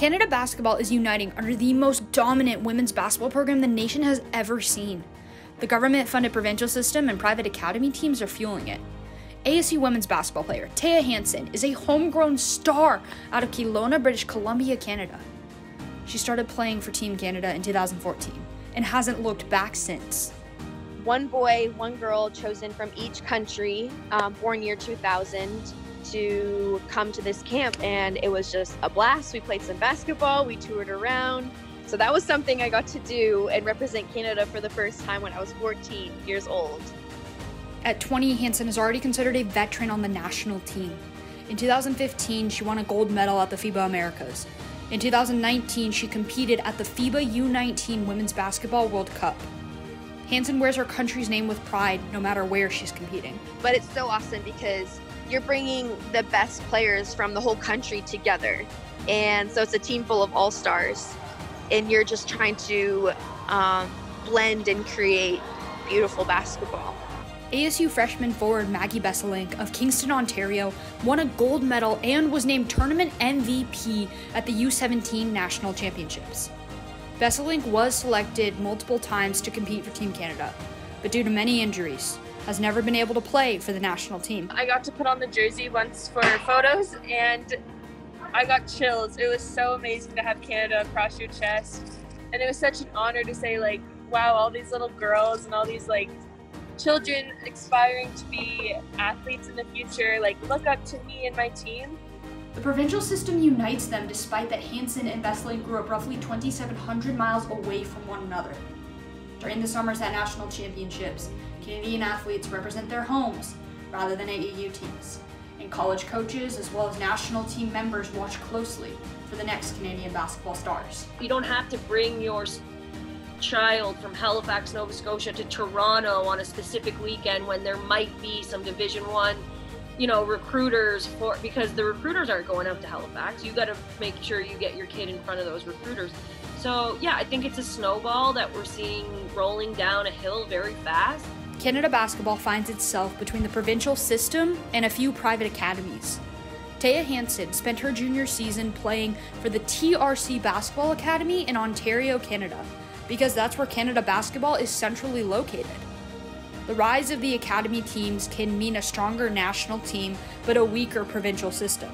Canada Basketball is uniting under the most dominant women's basketball program the nation has ever seen. The government-funded provincial system and private academy teams are fueling it. ASU women's basketball player Taya Hanson is a homegrown star out of Kelowna, British Columbia, Canada. She started playing for Team Canada in 2014 and hasn't looked back since. One boy, one girl chosen from each country, born year 2000, to come to this camp, and it was just a blast. We played some basketball, we toured around. So that was something I got to do and represent Canada for the first time when I was 14 years old. At 20, Hanson is already considered a veteran on the national team. In 2015, she won a gold medal at the FIBA Americas. In 2019, she competed at the FIBA U19 Women's Basketball World Cup. Hanson wears her country's name with pride, no matter where she's competing. But it's so awesome because you're bringing the best players from the whole country together. And so it's a team full of all-stars. And you're just trying to blend and create beautiful basketball. ASU freshman forward Maggie Besselink of Kingston, Ontario, won a gold medal and was named tournament MVP at the U17 National Championships. Besselink was selected multiple times to compete for Team Canada, but due to many injuries, has never been able to play for the national team. I got to put on the jersey once for photos and I got chills. It was so amazing to have Canada across your chest. And it was such an honor to say, like, wow, all these little girls and all these, like, children aspiring to be athletes in the future, like, look up to me and my team. The provincial system unites them despite that Hanson and Besselink grew up roughly 2,700 miles away from one another. During the summers at national championships, Canadian athletes represent their homes rather than AAU teams, and college coaches as well as national team members watch closely for the next Canadian basketball stars. You don't have to bring your child from Halifax, Nova Scotia to Toronto on a specific weekend when there might be some Division I, you know, recruiters for, because the recruiters aren't going out to Halifax. You got to make sure you get your kid in front of those recruiters. So yeah, I think it's a snowball that we're seeing rolling down a hill very fast. Canada basketball finds itself between the provincial system and a few private academies. Taya Hanson spent her junior season playing for the TRC Basketball Academy in Ontario, Canada, because that's where Canada basketball is centrally located. The rise of the academy teams can mean a stronger national team, but a weaker provincial system.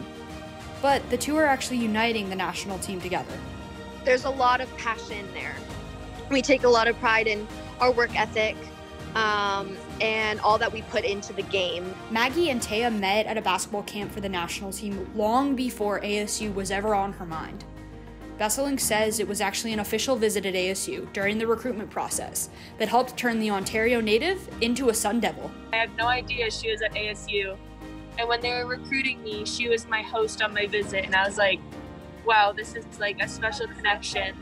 But the two are actually uniting the national team together. There's a lot of passion there. We take a lot of pride in our work ethic and all that we put into the game. Maggie and Taya met at a basketball camp for the national team long before ASU was ever on her mind. Besselink says it was actually an official visit at ASU during the recruitment process that helped turn the Ontario native into a Sun Devil. I had no idea she was at ASU, and when they were recruiting me, she was my host on my visit, and I was like, wow, this is like a special connection,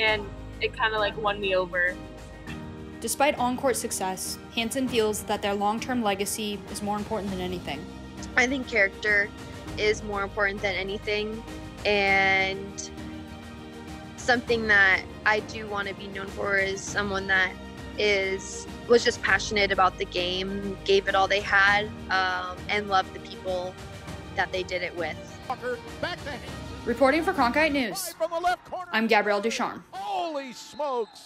and it kind of like won me over. Despite on-court success, Hanson feels that their long-term legacy is more important than anything. I think character is more important than anything. And something that I do want to be known for is someone that was just passionate about the game, gave it all they had, and loved the people that they did it with. Reporting for Cronkite News, I'm Gabrielle Ducharme. Holy smokes!